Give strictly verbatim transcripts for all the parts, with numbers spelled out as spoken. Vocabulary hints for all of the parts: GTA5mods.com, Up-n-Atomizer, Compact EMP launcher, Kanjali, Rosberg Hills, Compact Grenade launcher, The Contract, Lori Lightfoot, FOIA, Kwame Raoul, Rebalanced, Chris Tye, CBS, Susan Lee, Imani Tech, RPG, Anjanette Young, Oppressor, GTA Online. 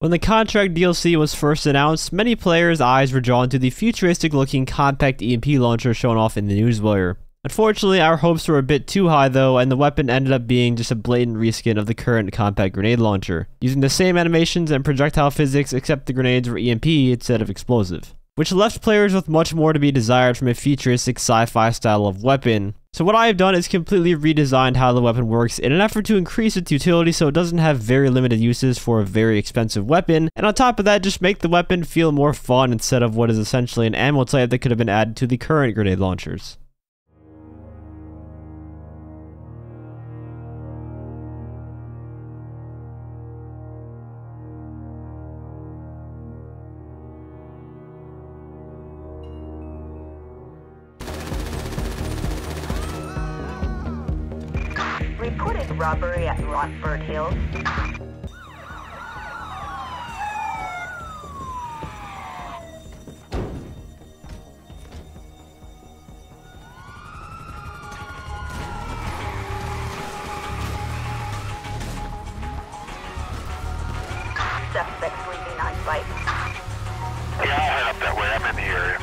When the Contract D L C was first announced, many players' eyes were drawn to the futuristic-looking Compact E M P launcher shown off in the newswire. Unfortunately, our hopes were a bit too high though, and the weapon ended up being just a blatant reskin of the current Compact Grenade launcher, using the same animations and projectile physics except the grenades were E M P instead of explosive, which left players with much more to be desired from a futuristic sci-fi style of weapon. So what I have done is completely redesigned how the weapon works in an effort to increase its utility so it doesn't have very limited uses for a very expensive weapon, and on top of that just make the weapon feel more fun instead of what is essentially an ammo type that could have been added to the current grenade launchers. Reported robbery at Rosberg Hills. Suspects leaving on bike. Yeah, I'll head up that way. I'm in the area.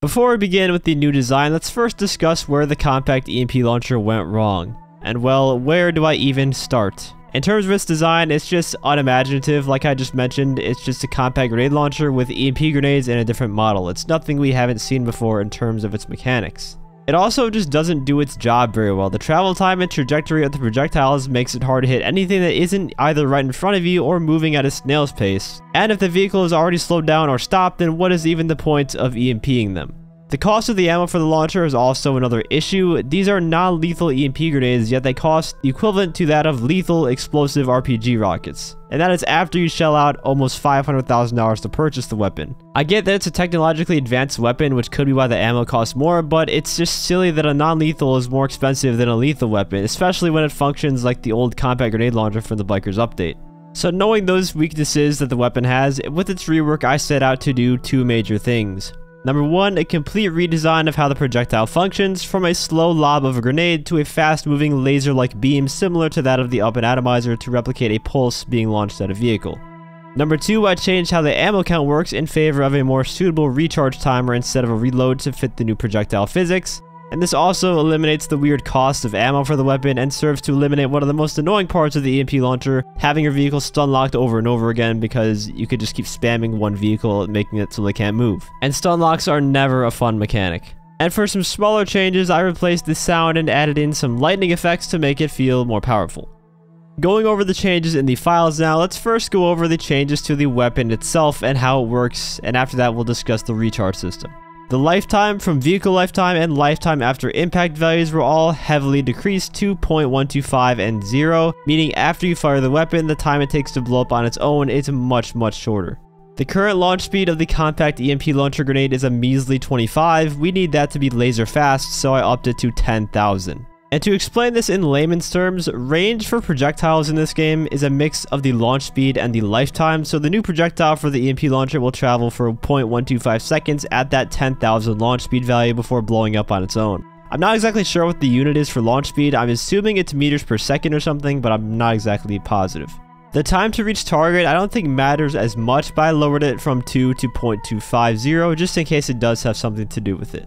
Before we begin with the new design, let's first discuss where the Compact E M P launcher went wrong. And well, where do I even start? In terms of its design, it's just unimaginative. Like I just mentioned, it's just a compact grenade launcher with E M P grenades in a different model. It's nothing we haven't seen before in terms of its mechanics. It also just doesn't do its job very well. The travel time and trajectory of the projectiles makes it hard to hit anything that isn't either right in front of you or moving at a snail's pace. And if the vehicle is already slowed down or stopped, then what is even the point of EMPing them? The cost of the ammo for the launcher is also another issue. These are non-lethal E M P grenades, yet they cost the equivalent to that of lethal explosive R P G rockets. And that is after you shell out almost five hundred thousand dollars to purchase the weapon. I get that it's a technologically advanced weapon, which could be why the ammo costs more, but it's just silly that a non-lethal is more expensive than a lethal weapon, especially when it functions like the old compact grenade launcher from the Bikers update. So knowing those weaknesses that the weapon has, with its rework I set out to do two major things. Number one, a complete redesign of how the projectile functions, from a slow lob of a grenade to a fast-moving laser-like beam similar to that of the Up-n-Atomizer to replicate a pulse being launched at a vehicle. Number two, I changed how the ammo count works in favor of a more suitable recharge timer instead of a reload to fit the new projectile physics, and this also eliminates the weird cost of ammo for the weapon and serves to eliminate one of the most annoying parts of the E M P launcher, having your vehicle stun-locked over and over again because you could just keep spamming one vehicle, making it so they can't move. And stun locks are never a fun mechanic. And for some smaller changes, I replaced the sound and added in some lightning effects to make it feel more powerful. Going over the changes in the files now, let's first go over the changes to the weapon itself and how it works, and after that we'll discuss the recharge system. The lifetime from vehicle lifetime and lifetime after impact values were all heavily decreased to zero point one two five and zero, meaning after you fire the weapon, the time it takes to blow up on its own is much, much shorter. The current launch speed of the compact E M P launcher grenade is a measly twenty-five. We need that to be laser fast, so I upped it to ten thousand. And to explain this in layman's terms, range for projectiles in this game is a mix of the launch speed and the lifetime, so the new projectile for the E M P launcher will travel for zero point one two five seconds at that ten thousand launch speed value before blowing up on its own. I'm not exactly sure what the unit is for launch speed. I'm assuming it's meters per second or something, but I'm not exactly positive. The time to reach target I don't think matters as much, but I lowered it from two to zero point two five zero just in case it does have something to do with it.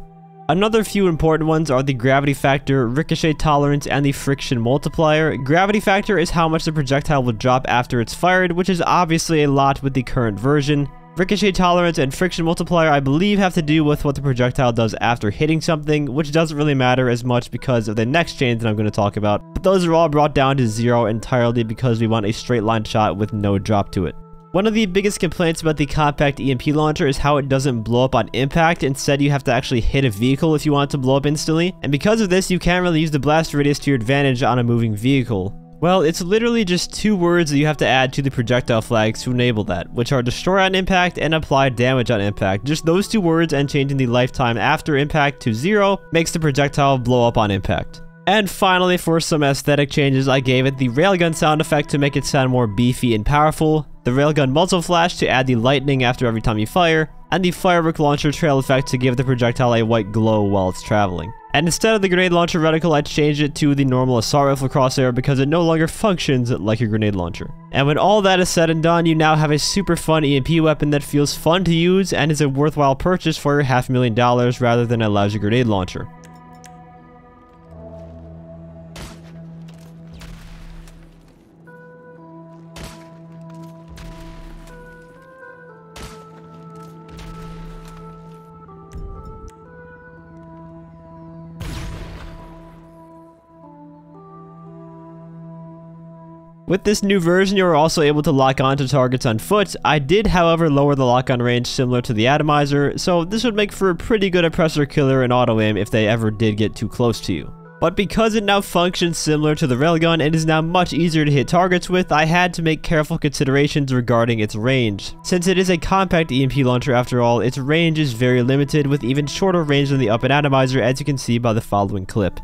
Another few important ones are the gravity factor, ricochet tolerance, and the friction multiplier. Gravity factor is how much the projectile will drop after it's fired, which is obviously a lot with the current version. Ricochet tolerance and friction multiplier I believe have to do with what the projectile does after hitting something, which doesn't really matter as much because of the next change that I'm going to talk about. But those are all brought down to zero entirely because we want a straight line shot with no drop to it. One of the biggest complaints about the compact E M P launcher is how it doesn't blow up on impact. Instead, you have to actually hit a vehicle if you want it to blow up instantly. And because of this, you can't really use the blast radius to your advantage on a moving vehicle. Well, it's literally just two words that you have to add to the projectile flags to enable that, which are destroy on impact and apply damage on impact. Just those two words and changing the lifetime after impact to zero makes the projectile blow up on impact. And finally, for some aesthetic changes, I gave it the railgun sound effect to make it sound more beefy and powerful, the railgun muzzle flash to add the lightning after every time you fire, and the firework launcher trail effect to give the projectile a white glow while it's traveling. And instead of the grenade launcher reticle, I changed it to the normal assault rifle crosshair because it no longer functions like a grenade launcher. And when all that is said and done, you now have a super fun E M P weapon that feels fun to use and is a worthwhile purchase for your half million dollars rather than a lousy grenade launcher. With this new version, you are also able to lock onto targets on foot. I did, however, lower the lock-on range similar to the atomizer, so this would make for a pretty good oppressor killer in auto-aim if they ever did get too close to you. But because it now functions similar to the railgun, it is now much easier to hit targets with. I had to make careful considerations regarding its range. Since it is a compact E M P launcher after all, its range is very limited, with even shorter range than the Up-n-Atomizer, as you can see by the following clip.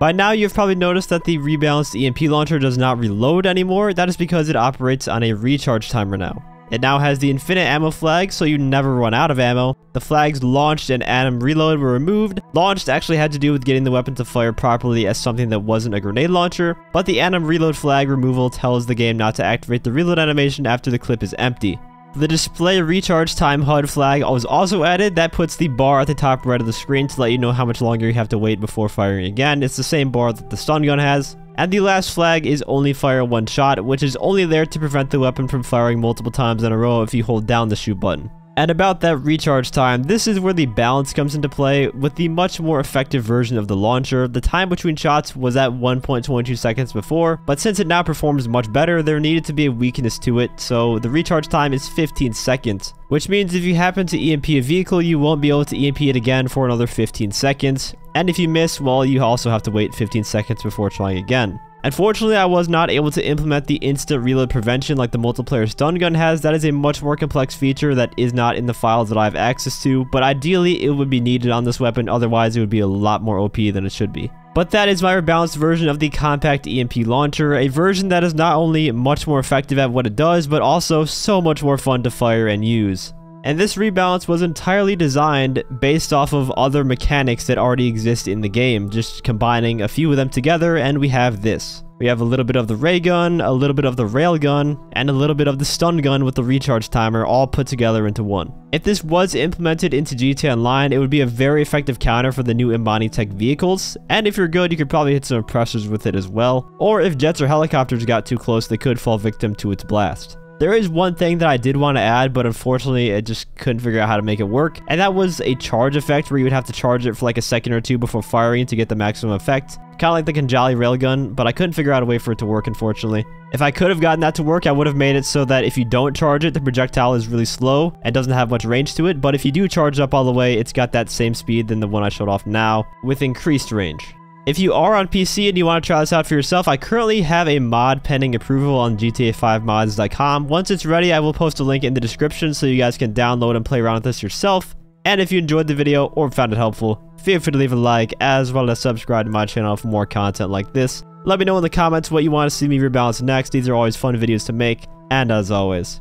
By now, you've probably noticed that the rebalanced E M P launcher does not reload anymore. That is because it operates on a recharge timer now. It now has the infinite ammo flag, so you never run out of ammo. The flags launched and atom reload were removed. Launched actually had to do with getting the weapon to fire properly as something that wasn't a grenade launcher, but the atom reload flag removal tells the game not to activate the reload animation after the clip is empty. The display recharge time H U D flag was also added. That puts the bar at the top right of the screen to let you know how much longer you have to wait before firing again. It's the same bar that the stun gun has. And the last flag is only fire one shot, which is only there to prevent the weapon from firing multiple times in a row if you hold down the shoot button. And about that recharge time, this is where the balance comes into play. With the much more effective version of the launcher, the time between shots was at one point two two seconds before, but since it now performs much better, there needed to be a weakness to it, so the recharge time is fifteen seconds, which means if you happen to E M P a vehicle, you won't be able to E M P it again for another fifteen seconds, and if you miss, well, you also have to wait fifteen seconds before trying again. Unfortunately, I was not able to implement the instant reload prevention like the multiplayer stun gun has. That is a much more complex feature that is not in the files that I have access to, but ideally it would be needed on this weapon, otherwise it would be a lot more O P than it should be. But that is my rebalanced version of the compact E M P launcher, a version that is not only much more effective at what it does, but also so much more fun to fire and use. And this rebalance was entirely designed based off of other mechanics that already exist in the game, just combining a few of them together, and we have this. We have a little bit of the ray gun, a little bit of the rail gun, and a little bit of the stun gun with the recharge timer all put together into one. If this was implemented into G T A Online, it would be a very effective counter for the new Imani Tech vehicles, and if you're good, you could probably hit some oppressors with it as well, or if jets or helicopters got too close, they could fall victim to its blast. There is one thing that I did want to add, but unfortunately I just couldn't figure out how to make it work, and that was a charge effect where you would have to charge it for like a second or two before firing to get the maximum effect. Kind of like the Kanjali railgun, but I couldn't figure out a way for it to work, unfortunately. If I could have gotten that to work, I would have made it so that if you don't charge it, the projectile is really slow and doesn't have much range to it, but if you do charge up all the way, it's got that same speed than the one I showed off now, with increased range. If you are on P C and you want to try this out for yourself, I currently have a mod pending approval on G T A five mods dot com. Once it's ready, I will post a link in the description so you guys can download and play around with this yourself. And if you enjoyed the video or found it helpful, feel free to leave a like as well as subscribe to my channel for more content like this. Let me know in the comments what you want to see me rebalance next. These are always fun videos to make. And as always,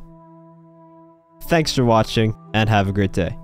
thanks for watching and have a great day.